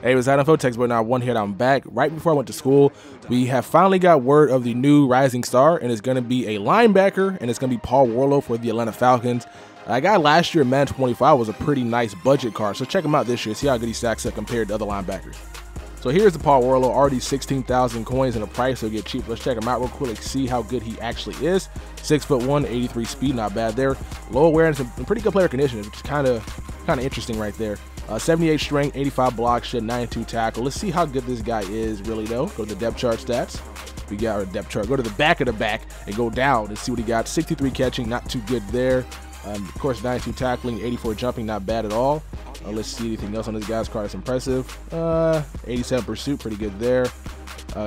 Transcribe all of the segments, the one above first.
Hey, was that on TheTexasBoy91 here, and I'm back. Right before I went to school, we have finally got word of the new rising star, and it's going to be a linebacker, and it's going to be Paul Worrilow for the Atlanta Falcons. That guy last year in Madden 25 was a pretty nice budget card, so check him out this year, see how good he stacks up compared to other linebackers. So here's the Paul Worrilow, already 16,000 coins in a price, so get cheap. Let's check him out real quick, see how good he actually is. 6'1", 83 speed, not bad there. Low awareness and pretty good player conditioning, which is kind of interesting right there. 78 strength, 85 block shed, 92 tackle. Let's see how good this guy is really though. Go to the depth chart stats. We got our depth chart. Go to the back of the back and go down and see what he got. 63 catching, not too good there. Of course, 92 tackling, 84 jumping, not bad at all. Let's see anything else on this guy's card that's impressive. 87 pursuit, pretty good there.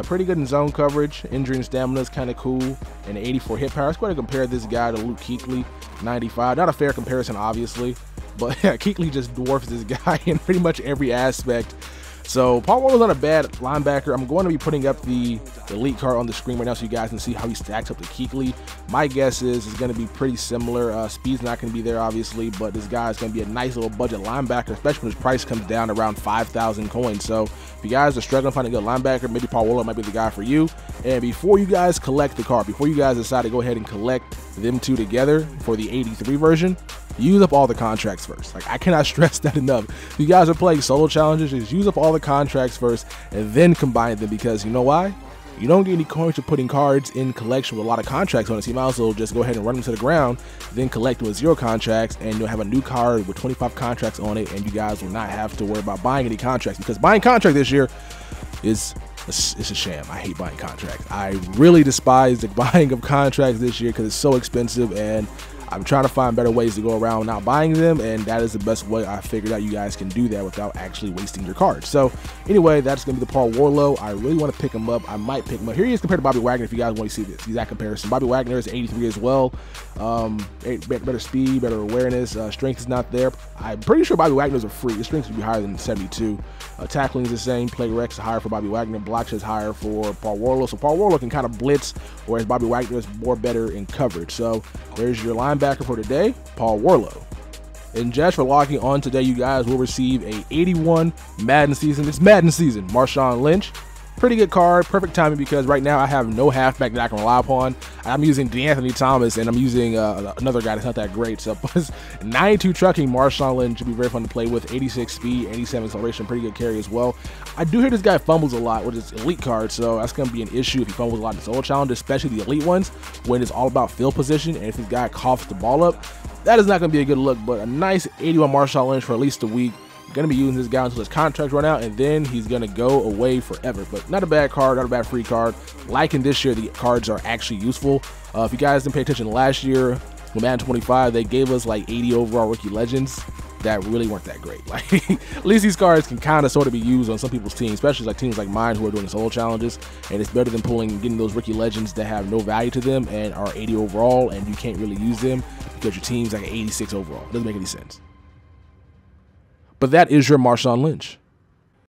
Pretty good in zone coverage. Injury and stamina is kind of cool. And 84 hit power. Let's go ahead and compare this guy to Luke Kuechly, 95. Not a fair comparison, obviously. But yeah, Kuechly just dwarfs this guy in pretty much every aspect. So Paul Worrilow's not a bad linebacker. I'm going to be putting up the elite card on the screen right now so you guys can see how he stacks up to Kuechly. My guess is it's going to be pretty similar. Speed's not going to be there, obviously, but this guy is going to be a nice little budget linebacker, especially when his price comes down around 5,000 coins. So if you guys are struggling finding a good linebacker, maybe Paul Worrilow might be the guy for you. And before you guys collect the card, before you guys decide to go ahead and collect them two together for the 83 version, use up all the contracts first. Like, I cannot stress that enough. If you guys are playing solo challenges, just use up all the contracts first and then combine them, because you know why? You don't get any coins for putting cards in collection with a lot of contracts on it, so you might as well just go ahead and run them to the ground, then collect them with 0 contracts, and you'll have a new card with 25 contracts on it, and you guys will not have to worry about buying any contracts, because buying contracts this year is it's a sham. I hate buying contracts. I really despise the buying of contracts this year because it's so expensive, and I'm trying to find better ways to go around without buying them, and that is the best way I figured out you guys can do that without actually wasting your cards. So anyway, that's going to be the Paul Worrilow. I really want to pick him up. I might pick him up. Here he is compared to Bobby Wagner if you guys want to see this exact comparison. Bobby Wagner is 83 as well. Better speed, better awareness. Strength is not there. I'm pretty sure Bobby Wagner's a freak. His strength would be higher than 72. Tackling is the same. Play Rex is higher for Bobby Wagner. Blocks is higher for Paul Worrilow. So Paul Worrilow can kind of blitz, whereas Bobby Wagner is more better in coverage. So there's your linebacker for today, Paul Worrilow. And just for logging on today, you guys will receive a 81 Madden season. It's Madden season. Marshawn Lynch, pretty good card, perfect timing, because right now I have no halfback that I can rely upon. I'm using D'Anthony Thomas, and I'm using another guy that's not that great. So 92 trucking, Marshawn Lynch should be very fun to play with. 86 speed, 87 acceleration, pretty good carry as well. I do hear this guy fumbles a lot with his elite card, so that's going to be an issue if he fumbles a lot in solo challenge, especially the elite ones, when it's all about field position, and if this guy coughs the ball up, that is not going to be a good look. But a nice 81 Marshawn Lynch for at least a week. Going to be using this guy until his contract run out, and then he's going to go away forever. But not a bad card, not a bad free card. Liking this year, the cards are actually useful. If you guys didn't pay attention last year, with Madden 25, they gave us like 80 overall rookie legends that really weren't that great. Like, at least these cards can kind of sort of be used on some people's teams, especially like teams like mine who are doing solo challenges, and it's better than getting those rookie legends that have no value to them and are 80 overall, and you can't really use them because your team's like an 86 overall. It doesn't make any sense. But that is your Marshawn Lynch.